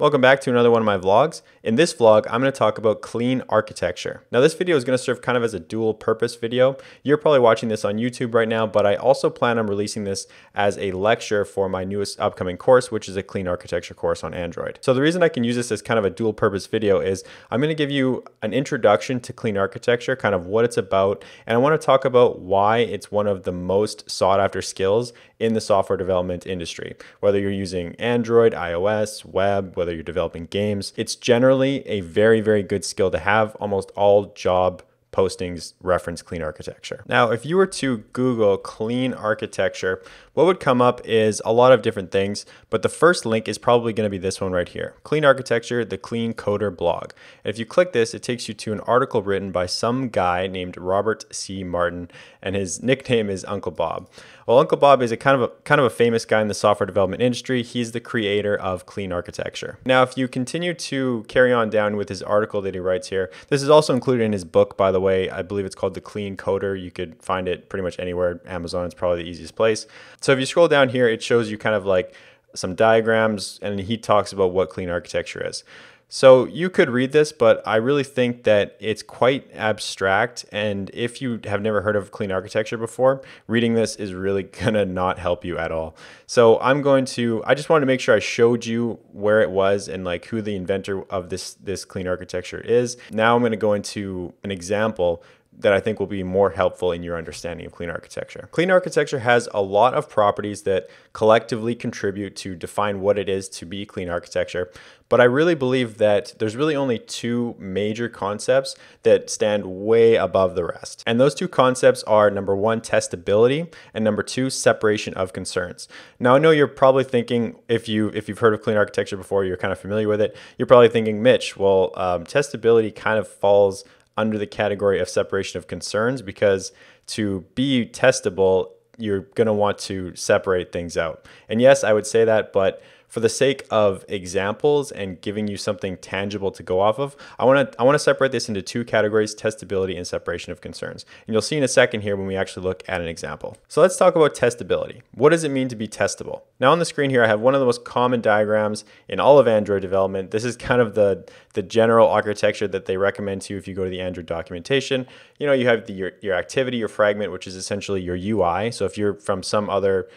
Welcome back to another one of my vlogs. In this vlog, I'm going to talk about clean architecture. Now this video is going to serve kind of as a dual purpose video. You're probably watching this on YouTube right now, but I also plan on releasing this as a lecture for my newest upcoming course, which is a clean architecture course on Android. So the reason I can use this as kind of a dual purpose video is I'm going to give you an introduction to clean architecture, kind of what it's about, and I want to talk about why it's one of the most sought after skills in the software development industry. Whether you're using Android, iOS, web, whether you're developing games, it's generally a very, very good skill to have. Almost all job postings reference clean architecture. Now, if you were to Google clean architecture, what would come up is a lot of different things, but the first link is probably going to be this one right here. Clean Architecture, The Clean Coder blog. And if you click this, it takes you to an article written by some guy named Robert C. Martin, and his nickname is Uncle Bob. Well, Uncle Bob is a kind of a famous guy in the software development industry. He's the creator of clean architecture. Now, if you continue to carry on down with his article that he writes here, this is also included in his book, by the way. I believe it's called The Clean Coder. You could find it pretty much anywhere. Amazon is probably the easiest place. So if you scroll down here, it shows you kind of like some diagrams, and he talks about what clean architecture is. So you could read this, but I really think that it's quite abstract, and if you have never heard of clean architecture before, reading this is really gonna not help you at all. So I just wanted to make sure I showed you where it was and like who the inventor of this clean architecture is. Now I'm gonna go into an example that I think will be more helpful in your understanding of clean architecture. Clean architecture has a lot of properties that collectively contribute to define what it is to be clean architecture, but I really believe that there's really only two major concepts that stand way above the rest. And those two concepts are, number one, testability, and number two, separation of concerns. Now I know you're probably thinking, if you've heard of clean architecture before, you're kind of familiar with it, you're probably thinking, Mitch, well, testability kind of falls under the category of separation of concerns, because to be testable, you're going to want to separate things out. And yes, I would say that, but for the sake of examples and giving you something tangible to go off of, I want to separate this into two categories, testability and separation of concerns. And you'll see in a second here when we actually look at an example. So let's talk about testability. What does it mean to be testable? Now on the screen here, I have one of the most common diagrams in all of Android development. This is kind of the general architecture that they recommend to you if you go to the Android documentation. You know, you have your activity, your fragment, which is essentially your UI. So if you're from some other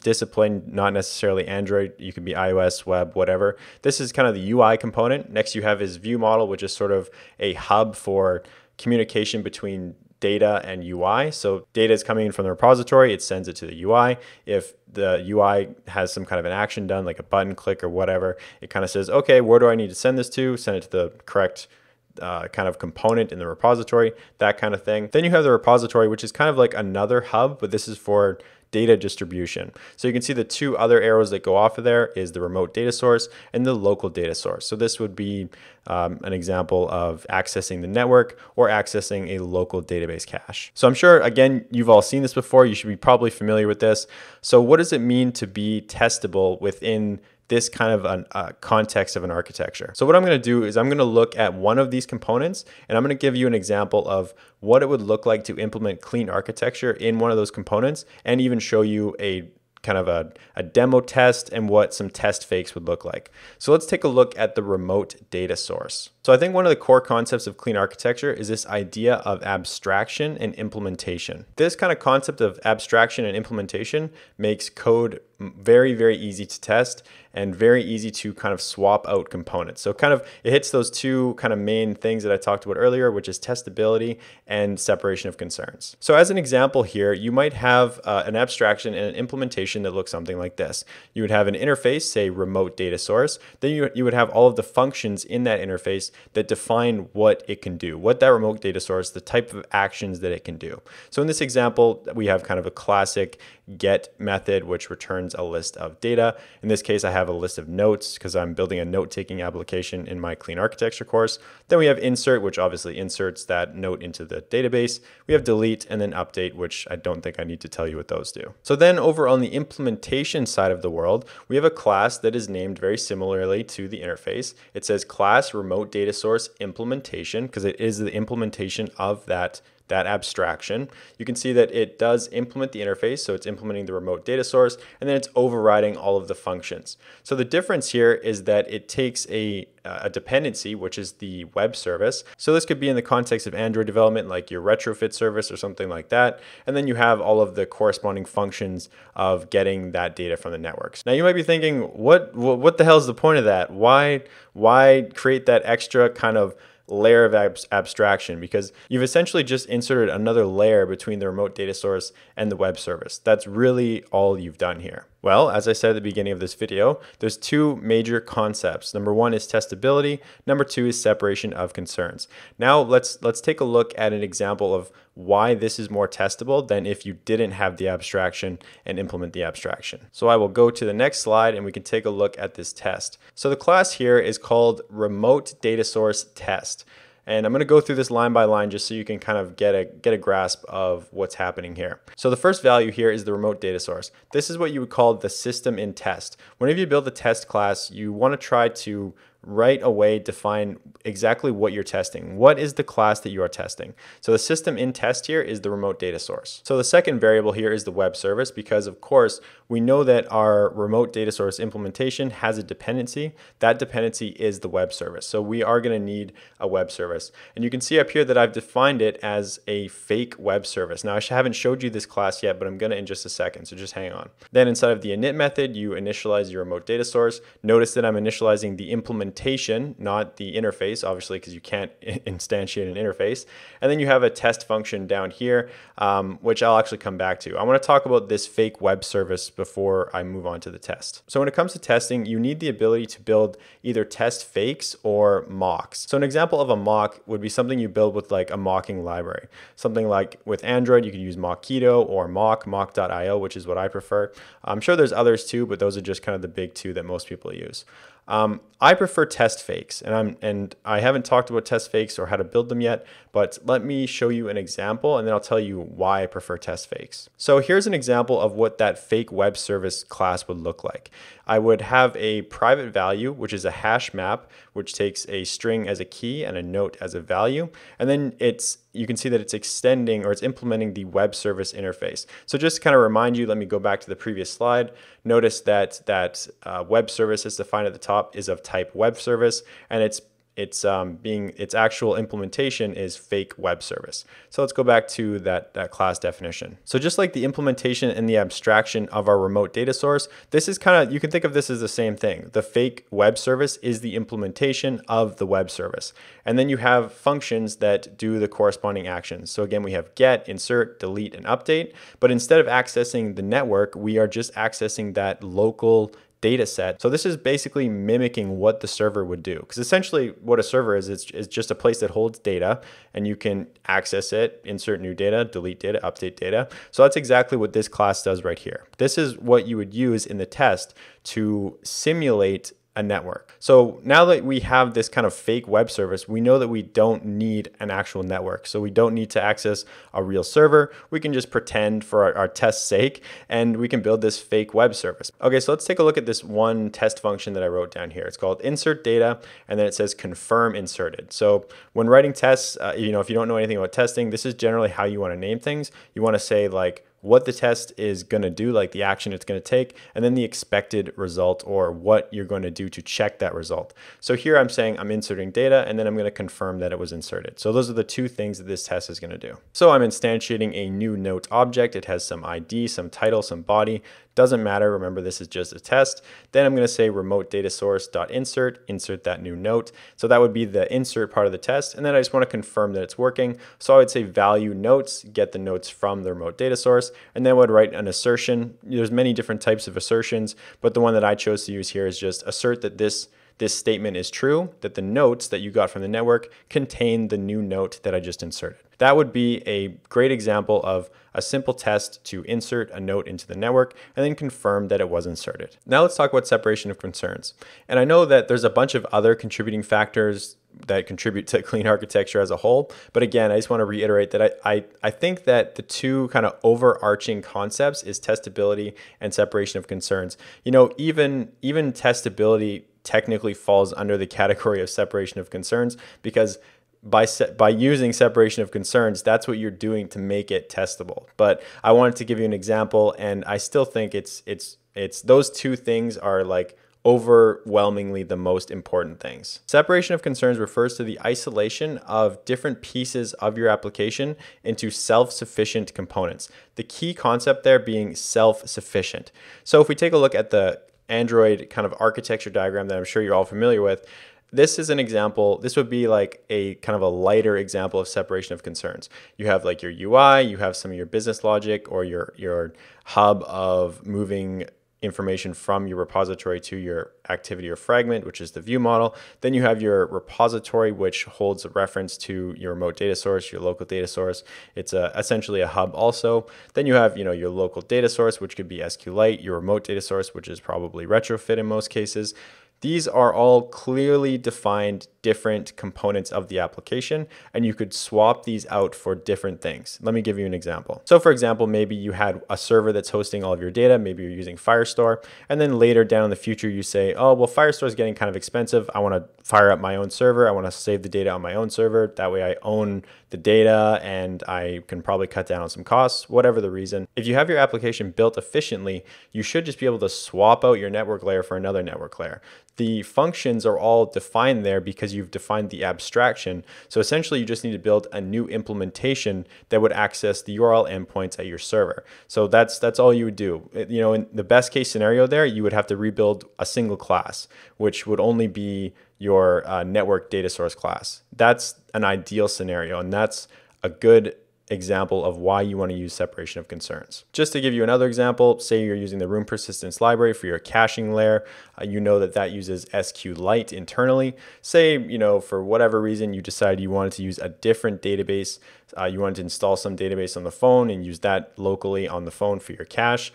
discipline, not necessarily Android, you could be iOS, web, whatever. This is kind of the UI component. Next you have is ViewModel, which is sort of a hub for communication between data and UI. So data is coming in from the repository, it sends it to the UI. If the UI has some kind of an action done, like a button click or whatever, it kind of says, okay, where do I need to send this to? Send it to the correct kind of component in the repository, that kind of thing. Then you have the repository, which is kind of like another hub, but this is for data distribution. So you can see the two other arrows that go off of there is the remote data source and the local data source. So this would be an example of accessing the network or accessing a local database cache. So I'm sure, again, you've all seen this before. You should be probably familiar with this. So what does it mean to be testable within this kind of context of an architecture? So what I'm going to do is I'm going to look at one of these components, and I'm going to give you an example of what it would look like to implement clean architecture in one of those components, and even show you a kind of a demo test and what some test fakes would look like. So let's take a look at the remote data source. So I think one of the core concepts of clean architecture is this idea of abstraction and implementation. This kind of concept of abstraction and implementation makes code very, very easy to test and very easy to kind of swap out components. So kind of it hits those two kind of main things that I talked about earlier, which is testability and separation of concerns. So as an example here, you might have an abstraction and an implementation that looks something like this. You would have an interface, say remote data source. Then you would have all of the functions in that interface that define what it can do, what that remote data source, the type of actions that it can do. So in this example, we have kind of a classic get method, which returns a list of data. In this case, I have a list of notes because I'm building a note-taking application in my clean architecture course. Then we have insert, which obviously inserts that note into the database. We have delete and then update, which I don't think I need to tell you what those do. So then over on the implementation side of the world, we have a class that is named very similarly to the interface. It says class remote data source implementation because it is the implementation of that that abstraction. You can see that it does implement the interface, so it's implementing the remote data source, and then it's overriding all of the functions. So the difference here is that it takes a dependency, which is the web service. So this could be in the context of Android development, like your Retrofit service or something like that. And then you have all of the corresponding functions of getting that data from the networks. Now you might be thinking, what the hell is the point of that? Why create that extra kind of layer of abstraction? Because you've essentially just inserted another layer between the remote data source and the web service. That's really all you've done here. Well, as I said at the beginning of this video, there's two major concepts. Number one is testability. Number two is separation of concerns. Now let's take a look at an example of why this is more testable than if you didn't have the abstraction and implement the abstraction. So I will go to the next slide and we can take a look at this test. So the class here is called Remote Data Source Test. And I'm going to go through this line by line just so you can kind of get a grasp of what's happening here. So the first value here is the remote data source. This is what you would call the system in test. Whenever you build the test class, you want to try to right away define exactly what you're testing. What is the class that you are testing? So the system in test here is the remote data source. So the second variable here is the web service, because of course we know that our remote data source implementation has a dependency. That dependency is the web service. So we are going to need a web service. And you can see up here that I've defined it as a fake web service. Now I haven't showed you this class yet, but I'm going to in just a second. So just hang on. Then inside of the init method, you initialize your remote data source. Notice that I'm initializing the implementation, not the interface, obviously, because you can't instantiate an interface. And then you have a test function down here, which I'll actually come back to. I want to talk about this fake web service before I move on to the test. So when it comes to testing, you need the ability to build either test fakes or mocks. So an example of a mock would be something you build with like a mocking library. Something like with Android, you can use Mockito or mock.io, which is what I prefer. I'm sure there's others too, but those are just kind of the big two that most people use. I prefer test fakes, and I haven't talked about test fakes or how to build them yet, but let me show you an example and then I'll tell you why I prefer test fakes. So here's an example of what that fake web service class would look like. I would have a private value, which is a hash map, which takes a string as a key and a note as a value, and then you can see that it's extending, or it's implementing, the web service interface. So just to kind of remind you, let me go back to the previous slide. Notice that web service is defined at the top is of type web service, and its actual implementation is fake web service. So let's go back to that class definition. So just like the implementation and the abstraction of our remote data source, this is kind of, you can think of this as the same thing. The fake web service is the implementation of the web service. And then you have functions that do the corresponding actions. So again, we have get, insert, delete, and update. But instead of accessing the network, we are just accessing that local data set. So this is basically mimicking what the server would do, because essentially what a server is, it's just a place that holds data and you can access it, insert new data, delete data, update data. So that's exactly what this class does right here. This is what you would use in the test to simulate a network. So now that we have this kind of fake web service, we know that we don't need an actual network. So we don't need to access a real server. We can just pretend for our test's sake, and we can build this fake web service. Okay, so let's take a look at this one test function that I wrote down here. It's called insert data, and then it says confirm inserted. So when writing tests, if you don't know anything about testing, this is generally how you want to name things. You want to say like what the test is going to do, like the action it's going to take, and then the expected result, or what you're going to do to check that result. So here I'm saying I'm inserting data, and then I'm going to confirm that it was inserted. So those are the two things that this test is going to do. So I'm instantiating a new note object. It has some ID, some title, some body. Doesn't matter. Remember, this is just a test. Then I'm going to say remote data source dot insert, insert that new note. So that would be the insert part of the test. And then I just want to confirm that it's working. So I would say value notes, get the notes from the remote data source, and then I would write an assertion. There's many different types of assertions, but the one that I chose to use here is just assert that this statement is true, that the notes that you got from the network contain the new note that I just inserted. That would be a great example of a simple test to insert a note into the network and then confirm that it was inserted. Now let's talk about separation of concerns. And I know that there's a bunch of other contributing factors that contribute to clean architecture as a whole. But again, I just want to reiterate that I think that the two kind of overarching concepts is testability and separation of concerns. You know, even testability technically falls under the category of separation of concerns, because by using separation of concerns, that's what you're doing to make it testable. But I wanted to give you an example, and I still think it's those two things are like overwhelmingly the most important things. Separation of concerns refers to the isolation of different pieces of your application into self-sufficient components. The key concept there being self-sufficient. So if we take a look at the Android kind of architecture diagram that I'm sure you're all familiar with, this is an example. This would be like a kind of a lighter example of separation of concerns. You have like your UI, you have some of your business logic or your hub of moving information from your repository to your activity or fragment, which is the view model. Then you have your repository, which holds a reference to your remote data source, your local data source. It's essentially a hub also. Then you have, you know, your local data source, which could be SQLite, your remote data source, which is probably Retrofit in most cases. These are all clearly defined different components of the application, and you could swap these out for different things. Let me give you an example. So for example, maybe you had a server that's hosting all of your data, maybe you're using Firestore, and then later down in the future you say, oh, well, Firestore is getting kind of expensive. I want to fire up my own server. I want to save the data on my own server. That way I own the data and I can probably cut down on some costs, whatever the reason. If you have your application built efficiently, you should just be able to swap out your network layer for another network layer. The functions are all defined there because you've defined the abstraction. So essentially you just need to build a new implementation that would access the URL endpoints at your server. So that's all you would do. You know, in the best case scenario there, you would have to rebuild a single class, which would only be your network data source class. That's an ideal scenario, and that's a good example of why you want to use separation of concerns. Just to give you another example, say you're using the Room Persistence Library for your caching layer. You know that uses SQLite internally. Say, you know, for whatever reason, you decided you wanted to use a different database. You wanted to install some database on the phone and use that locally on the phone for your cache.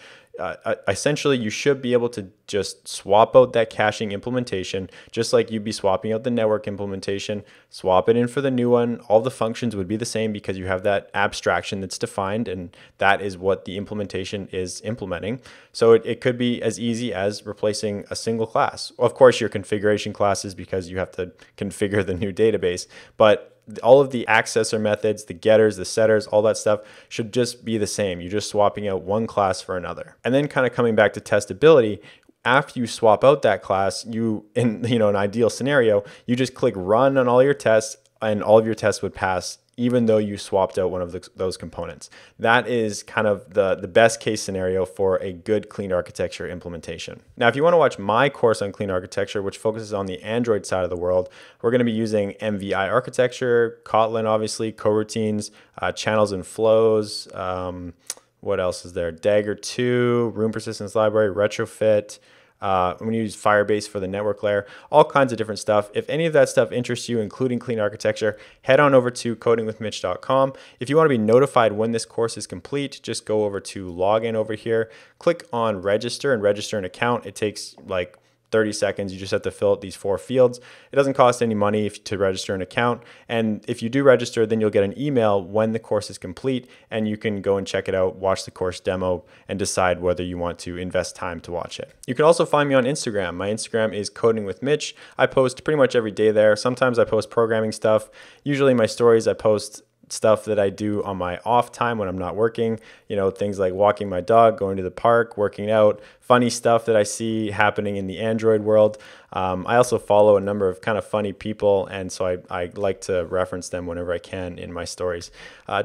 Essentially, you should be able to just swap out that caching implementation, just like you'd be swapping out the network implementation, swap it in for the new one. All the functions would be the same because you have that abstraction that's defined, and that is what the implementation is implementing. So it could be as easy as replacing a single class. Of course, your configuration classes, because you have to configure the new database, but all of the accessor methods, the getters, the setters, all that stuff should just be the same. You're just swapping out one class for another. And then kind of coming back to testability, after you swap out that class, in an ideal scenario, you just click run on all your tests and all of your tests would pass even though you swapped out one of those components. That is kind of the best case scenario for a good clean architecture implementation. Now, if you want to watch my course on clean architecture, which focuses on the Android side of the world, we're going to be using MVI Architecture, Kotlin, obviously, Coroutines, Channels and Flows. What else is there? Dagger2, Room Persistence Library, Retrofit. I'm going to use Firebase for the network layer, all kinds of different stuff. If any of that stuff interests you, including clean architecture, head on over to codingwithmitch.com. If you want to be notified when this course is complete, just go over to login over here, click on register and register an account. It takes like 30 seconds. You just have to fill out these 4 fields. It doesn't cost any money to register an account. And if you do register, then you'll get an email when the course is complete, and you can go and check it out, watch the course demo, and decide whether you want to invest time to watch it. You can also find me on Instagram. My Instagram is CodingWithMitch. I post pretty much every day there. Sometimes I post programming stuff. Usually my stories, I post stuff that I do on my off time when I'm not working, you know, things like walking my dog, going to the park, working out, funny stuff that I see happening in the Android world. I also follow a number of kind of funny people, and so I like to reference them whenever I can in my stories.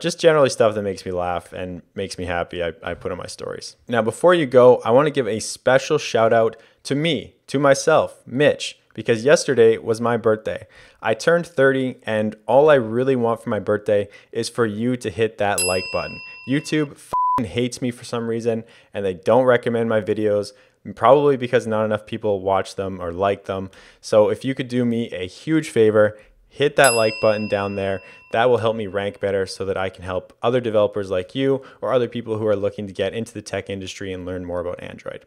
Just generally stuff that makes me laugh and makes me happy, I put in my stories. Now, before you go, I want to give a special shout out to me, to myself, Mitch, because yesterday was my birthday. I turned 30, and all I really want for my birthday is for you to hit that like button. YouTube f***ing hates me for some reason, and they don't recommend my videos, probably because not enough people watch them or like them. So if you could do me a huge favor, hit that like button down there. That will help me rank better so that I can help other developers like you or other people who are looking to get into the tech industry and learn more about Android.